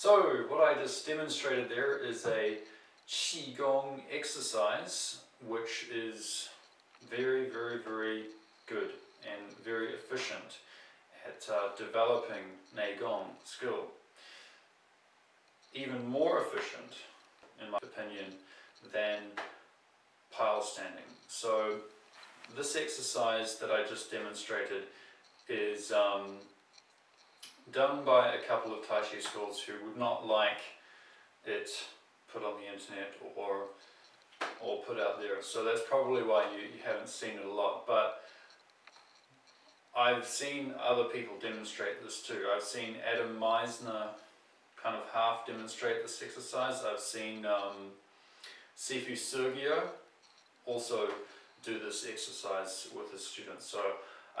So what I just demonstrated there is a qigong exercise, which is very, very, very good and very efficient at developing Neigong skill. Even more efficient, in my opinion, than pile standing. So this exercise that I just demonstrated is done by a couple of Tai Chi schools who would not like it put on the internet or put out there. So that's probably why you haven't seen it a lot. But I've seen other people demonstrate this too. I've seen Adam Meisner kind of half demonstrate this exercise. I've seen Sifu Sergio also do this exercise with his students. So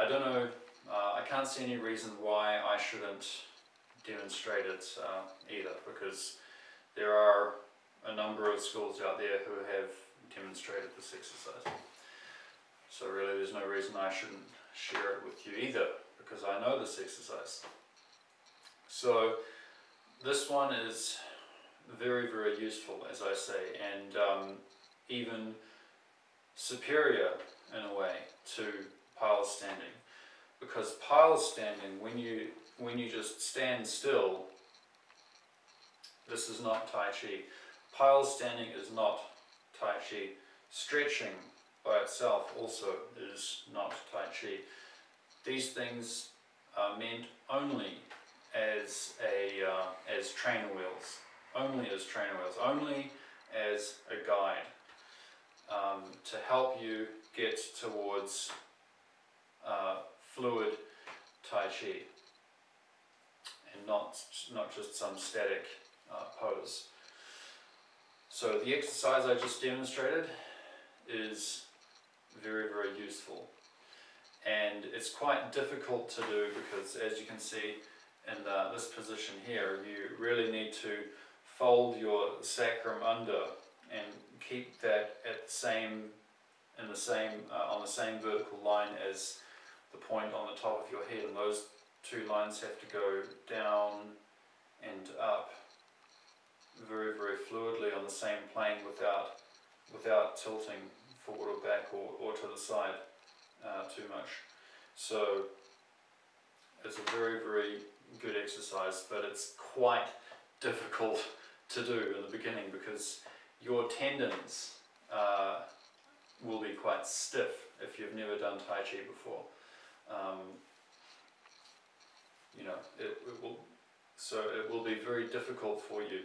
I don't know, I can't see any reason why I shouldn't demonstrate it either, because there are a number of schools out there who have demonstrated this exercise. So really there's no reason I shouldn't share it with you either, because I know this exercise. So this one is very, very useful, as I say, and even superior in a way to pile standing, because pile standing, when you just stand still, this is not Tai Chi. Pile standing is not Tai Chi. Stretching by itself also is not Tai Chi. These things are meant only as trainer wheels, only as trainer wheels, only as a guide to help you get towards fluid Tai Chi, and not just some static pose. So the exercise I just demonstrated is very, very useful, and it's quite difficult to do because, as you can see, in this position here, you really need to fold your sacrum under and keep that at the same, on the same vertical line as the point on the top of your head, and those two lines have to go down and up very, very fluidly on the same plane without tilting forward or back or to the side too much. So it's a very, very good exercise, but it's quite difficult to do in the beginning because your tendons will be quite stiff if you've never done Tai Chi before. You know, it will be very difficult for you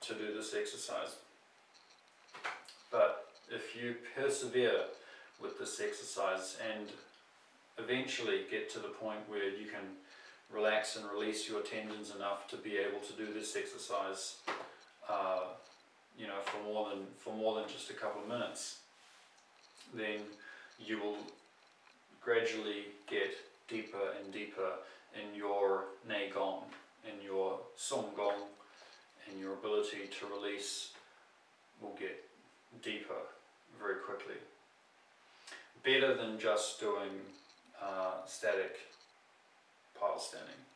to do this exercise. But if you persevere with this exercise and eventually get to the point where you can relax and release your tendons enough to be able to do this exercise, you know, for more than just a couple of minutes, then you will gradually get deeper and deeper in your Nae Gong, in your Song Gong, and your ability to release will get deeper very quickly. Better than just doing static pile standing.